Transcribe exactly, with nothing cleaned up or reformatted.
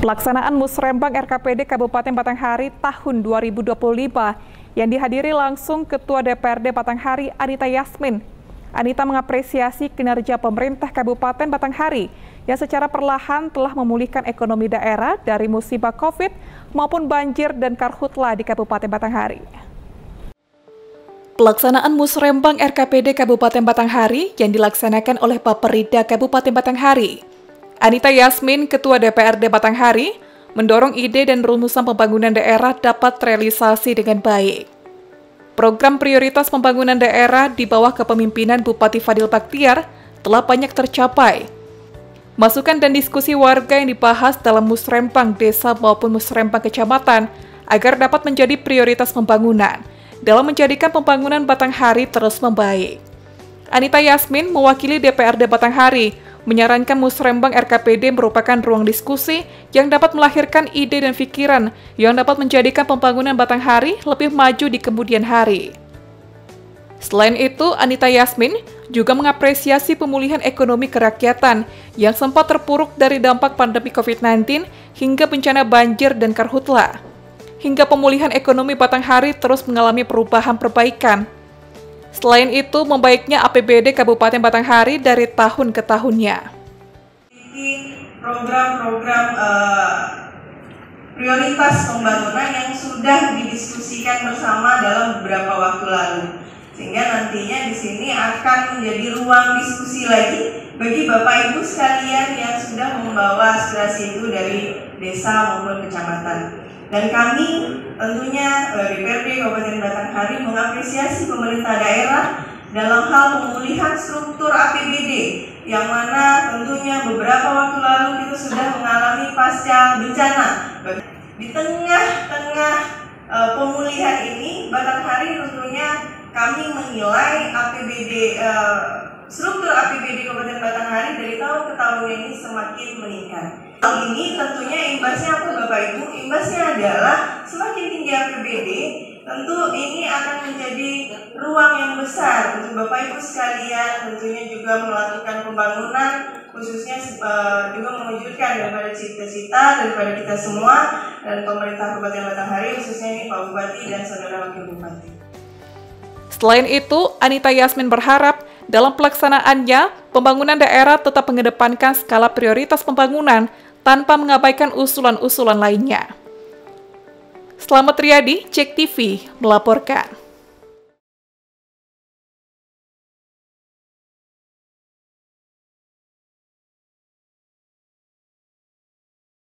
Pelaksanaan Musrenbang R K P D Kabupaten Batanghari tahun dua ribu dua puluh lima yang dihadiri langsung Ketua D P R D Batanghari Anita Yasmin. Anita mengapresiasi kinerja pemerintah Kabupaten Batanghari yang secara perlahan telah memulihkan ekonomi daerah dari musibah COVID maupun banjir dan karhutla di Kabupaten Batanghari. Pelaksanaan Musrenbang R K P D Kabupaten Batanghari yang dilaksanakan oleh Bappeda Kabupaten Batanghari. Anita Yasmin, Ketua D P R D Batanghari, mendorong ide dan rumusan pembangunan daerah dapat terrealisasi dengan baik. Program prioritas pembangunan daerah di bawah kepemimpinan Bupati Fadil Bakhtiar telah banyak tercapai. Masukan dan diskusi warga yang dibahas dalam musrenbang desa maupun musrenbang kecamatan agar dapat menjadi prioritas pembangunan dalam menjadikan pembangunan Batanghari terus membaik. Anita Yasmin mewakili D P R D Batanghari menyarankan Musrenbang R K P D merupakan ruang diskusi yang dapat melahirkan ide dan pikiran yang dapat menjadikan pembangunan Batanghari lebih maju di kemudian hari. Selain itu, Anita Yasmin juga mengapresiasi pemulihan ekonomi kerakyatan yang sempat terpuruk dari dampak pandemi COVID sembilan belas hingga bencana banjir dan karhutla. Hingga pemulihan ekonomi Batanghari terus mengalami perubahan perbaikan. Selain itu, membaiknya A P B D Kabupaten Batanghari dari tahun ke tahunnya. Program-program uh, prioritas pembangunan yang sudah didiskusikan bersama dalam beberapa waktu lalu. Sehingga nantinya di sini akan menjadi ruang diskusi lagi bagi Bapak Ibu sekalian yang sudah membawa aspirasi itu dari desa maupun kecamatan. Dan kami tentunya D P R D Kabupaten Batanghari mengapresiasi pemerintah daerah dalam hal pemulihan struktur A P B D yang mana tentunya beberapa waktu lalu itu sudah mengalami pasca bencana. Di tengah-tengah pemulihan ini, Batanghari tentunya kami menilai A P B D struktur A P B D Kabupaten Batanghari dari tahun ke tahun ini semakin meningkat. Hal ini tentunya imbasnya apa Bapak Ibu? Imbasnya adalah semakin tinggi A P B D, tentu ini akan menjadi ruang yang besar untuk Bapak Ibu sekalian, tentunya juga melakukan pembangunan, khususnya juga mewujudkan daripada cita-cita daripada kita semua dan pemerintah Kabupaten Batanghari, khususnya ini Pak Bupati dan Saudara Wakil Bupati. Selain itu, Anita Yasmin berharap dalam pelaksanaannya, pembangunan daerah tetap mengedepankan skala prioritas pembangunan tanpa mengabaikan usulan-usulan lainnya. Selamat Riyadi, Cek T V melaporkan.